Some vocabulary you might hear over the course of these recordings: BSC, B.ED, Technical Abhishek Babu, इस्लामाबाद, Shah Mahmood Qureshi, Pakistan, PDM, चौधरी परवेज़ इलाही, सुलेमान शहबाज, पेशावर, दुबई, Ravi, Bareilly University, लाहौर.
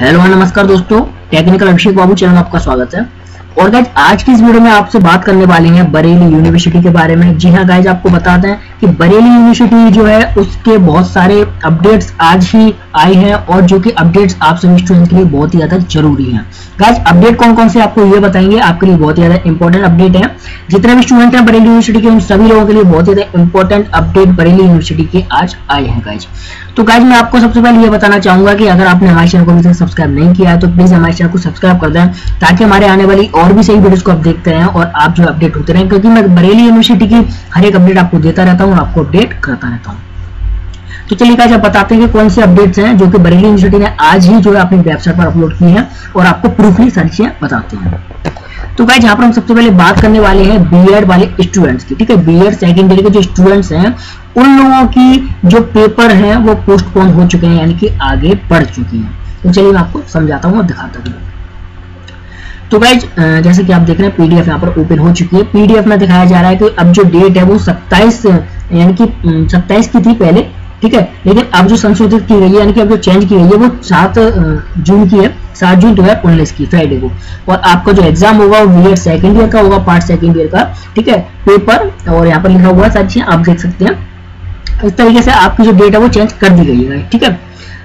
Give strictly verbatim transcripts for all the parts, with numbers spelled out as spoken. Hello नमस्कार दोस्तों, technical अभिषेक बाबू channel में आपका स्वागत है। और गाइज आज की इस वीडियो में आपसे बात करने वाले हैं बरेली यूनिवर्सिटी के बारे में। जी हाँ गाइज, आपको बता दें कि बरेली यूनिवर्सिटी जो है उसके बहुत सारे अपडेट्स आज ही आए हैं और जो कि अपडेट्स आप सभी स्टूडेंट के लिए बहुत ही ज्यादा जरूरी हैं। गाइज अपडेट कौन कौन से आपको ये बताएंगे, आपके लिए बहुत ही ज्यादा इंपॉर्टेंट अपडेट है। जितने भी स्टूडेंट हैं बरेली यूनिवर्सिटी के उन सभी लोगों के लिए बहुत ही ज्यादा इंपॉर्टेंट अपडेट बरेली यूनिवर्सिटी के आज आए हैं गाइज। तो गाइज मैं आपको सबसे पहले ये बताना चाहूंगा कि अगर आपने हमारे चैनल को अभी तक सब्सक्राइब नहीं किया है तो प्लीज हमारे चैनल को सब्सक्राइब कर दें ताकि हमारे आने वाली और भी सही वीडियोस को आप देखते रहें और आप जो अपडेट होते रहें, क्योंकि मैं बरेली यूनिवर्सिटी की हर एक अपडेट आपको देता रहता हूं और आपको अपडेट करता रहता हूं। तो चलिए गाइस अब बताते हैं कि कौन से अपडेट्स हैं जो कि बरेली यूनिवर्सिटी ने आज ही जो है अपनी वेबसाइट पर अपलोड की है और आपको प्रूफली सारी चीजें बताते हैं। तो गाइस यहाँ पर हम सबसे पहले बात करने वाले हैं बीएड वाले स्टूडेंट्स की। ठीक है, बीएड सेकेंड ईयर के जो स्टूडेंट्स हैं उन लोगों की जो पेपर है वो पोस्टपोन हो चुके हैं, यानी कि आगे बढ़ चुके हैं। तो चलिए मैं आपको समझाता हूँ और दिखाता हूँ। तो गाइज जैसे कि आप देख रहे हैं पीडीएफ यहाँ पर ओपन हो चुकी है। पीडीएफ में दिखाया जा रहा है कि अब जो डेट है वो सत्ताईस यानी कि सत्ताईस की थी पहले, ठीक है, लेकिन अब जो संशोधित की गई है यानी कि अब जो चेंज की गई है वो सात जून की है, सात जून दो हजार उन्नीस की फ्राइडे को। और आपका जो एग्जाम होगा वो बीएड सेकेंड ईयर का होगा, पार्ट सेकेंड ईयर का, ठीक है, पेपर। और यहाँ पर लिखा हुआ है सारी आप देख सकते हैं। इस तरीके से आपकी जो डेट है वो चेंज कर दी गई है। ठीक है,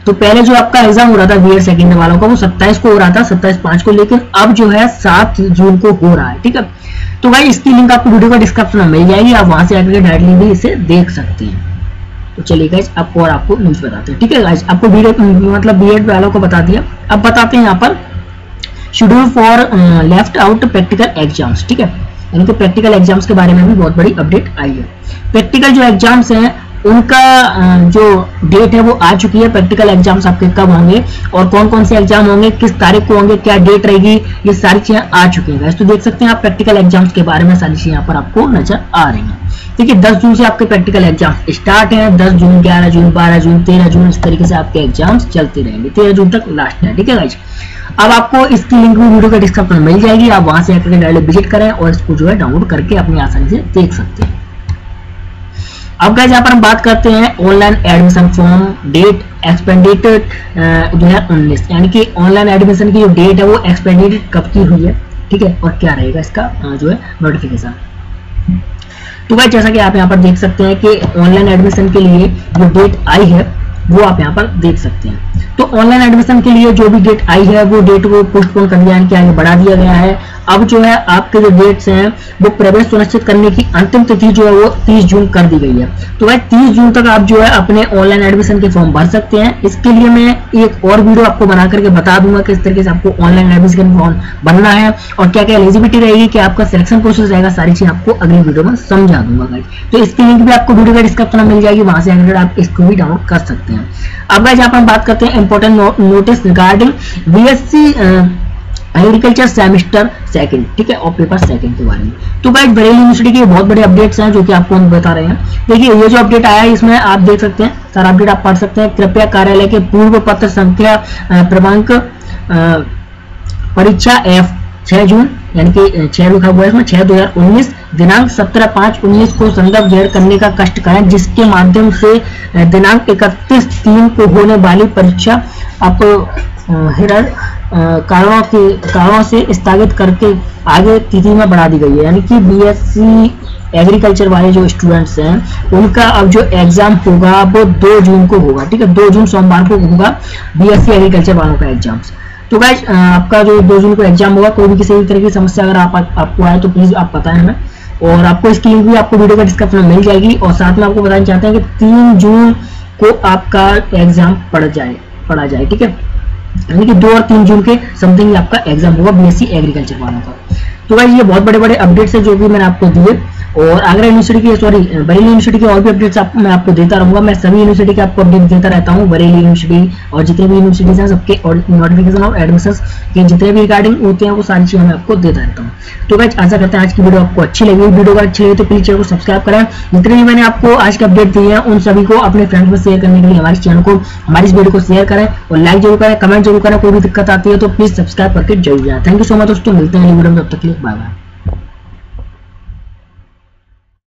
तो पहले जो आपका एग्जाम हो रहा था बीएड सेकेंड वालों का वो सत्ताईस को हो रहा था, सत्ताईस पांच को, लेकिन अब जो है सात जून को हो रहा है। ठीक है, तो भाई इसकी लिंक आपको वीडियो का डिस्क्रिप्शन में मिल जाएगी, आप वहां से आकर डायरेक्टली भी इसे देख सकते हैं। तो चलिए गाइस आपको और आपको न्यूज बताते हैं। ठीक है गाइस, आपको बीएड मतलब बीएड वालों को बता दिया, अब बताते हैं यहाँ पर schedule for left out practical exams. ठीक है, यानी कि प्रैक्टिकल एग्जाम्स के बारे में भी बहुत बड़ी अपडेट आई है। प्रैक्टिकल जो एग्जाम्स हैं उनका जो डेट है वो आ चुकी है। प्रैक्टिकल एग्जाम्स आपके कब होंगे और कौन कौन से एग्जाम होंगे, किस तारीख को होंगे, क्या डेट रहेगी, ये सारी चीजें आ चुकी हैं। तो देख सकते हैं आप प्रैक्टिकल एग्जाम्स के बारे में सारी चीजें यहाँ पर आपको नजर आ रही हैं। ठीक है, दस जून से आपके प्रैक्टिकल एग्जाम्स स्टार्ट हैं। दस जून, ग्यारह जून, बारह जून, तेरह जून, इस तरीके से आपके एग्जाम्स चलते रहेंगे। तेरह जून तक लास्ट है। ठीक है गाइज, अब आपको इसकी लिंक भी वीडियो के डिस्क्रिप्शन में मिल जाएगी, आप वहां से डायरेक्ट विजिट करें और इसको जो है डाउनलोड करके अपनी आसानी से देख सकते हैं। अब गाइस यहाँ पर हम बात करते हैं online admission form date extended दो हजार उन्नीस, यानी कि ऑनलाइन एडमिशन की जो डेट है वो एक्सपेंडेटेड कब की हुई है, ठीक है, और क्या रहेगा इसका जो है नोटिफिकेशन। तो गाइस जैसा कि आप यहाँ पर देख सकते हैं कि ऑनलाइन एडमिशन के लिए जो डेट आई है वो आप यहाँ पर देख सकते हैं। तो ऑनलाइन एडमिशन के लिए जो भी डेट आई है वो डेट को पोस्टपोन कर दिया, आगे बढ़ा दिया गया है। अब जो है आपके जो डेट्स हैं वो प्रवेश सुनिश्चित करने की अंतिम तिथि जो है वो तीस जून कर दी गई है। तो भाई तीस जून तक आप जो है अपने ऑनलाइन एडमिशन के फॉर्म भर सकते हैं। इसके लिए मैं एक और वीडियो आपको बना करके बता दूंगा किस तरीके से आपको ऑनलाइन एडमिशन फॉर्म भरना है और क्या क्या एलिजिबिलिटी रहेगी, क्या आपका सिलेक्शन प्रोसेस रहेगा, सारी चीज आपको अगली वीडियो में समझा दूंगा गाइस। तो इसकी लिंक भी आपको वीडियो का डिस्क्रिप्शन में मिल जाएगी, वहां से अगर आप इसको भी डाउनलोड कर सकते हैं। अब गाइस यहाँ पर हम बात करते हैं important notice regarding BSc agriculture semester second, ठीक है, और पेपर सेकंड के बारे में। तो गाइस बरेली यूनिवर्सिटी के बहुत बड़े अपडेट्स हैं जो कि आपको हम बता रहे हैं। देखिए ये जो अपडेट आया है इसमें आप देख सकते हैं, सारा अपडेट आप पढ़ सकते हैं। कृपया कार्यालय के पूर्व पत्र संख्या क्रमांक परीक्षा एफ छह जून यानी कि छह लिखा हुआ है इसमें, छह दो हजार उन्नीस दिनांक सत्रह पाँच उन्नीस को संदर्भ दायर करने का कष्ट करें, जिसके माध्यम से दिनांक इकतीस तीन को होने वाली परीक्षा आपको हिरर कारणों के कारणों से स्थगित करके आगे तिथि में बढ़ा दी गई है। यानी कि बीएससी एग्रीकल्चर वाले जो स्टूडेंट्स हैं उनका अब जो एग्जाम होगा वो दो जून को होगा। ठीक है, दो जून सोमवार को होगा बीएससी एग्रीकल्चर वालों का एग्जाम। तो गाइज आपका जो दो जून को एग्जाम होगा, कोई भी किसी भी तरह की समस्या अगर आप, आप, आपको आए तो प्लीज आप बताएं हमें, और आपको इसकी लिंक भी आपको वीडियो का डिस्क्रिप्शन में मिल जाएगी। और साथ में आपको बताना चाहते हैं कि तीन जून को आपका एग्जाम पढ़ जाए पढ़ा जाए ठीक है, यानी कि दो और तीन जून के समथिंग आपका एग्जाम होगा बीएससी एग्रीकल्चर वालों का। तो गाइज ये बहुत बड़े बड़े अपडेट्स है जो कि मैंने आपको दिए, और आगरा यूनिवर्सिटी की सॉरी बरेली यूनिवर्सिटी के और भी अपडेट्स आप, मैं आपको देता रहूंगा। मैं सभी यूनिवर्सिटी के आपको अपडेट देता रहता हूँ, बरेली यूनिवर्सिटी और जितने भी यूनिवर्सिटीज हैं सबके और नोटिफिकेशन और एडमिशन के जितने भी रिगार्डिंग होते हैं वो सारी चीजें मैं आपको देता रहता हूँ। तो गाइस आशा करते हैं आज की वीडियो आपको अच्छी लगी। वीडियो अच्छी लगी तो प्लीज चैनल को सब्सक्राइब करें। जितने भी मैंने आपको आज के अपडेट दिए हैं उन सभी को अपने फ्रेंड्स में शेयर करने के लिए हमारे चैनल को, हमारी इस वीडियो को शेयर करें और लाइक जरूर करें, कमेंट जरूर करें। कोई भी दिक्कत आती है तो प्लीज सब्सक्राइब करके जरूर जाए। थैंक यू सो मच दोस्तों, मिलते हैं अगली वीडियो में, तब तक के लिए बाय बाय।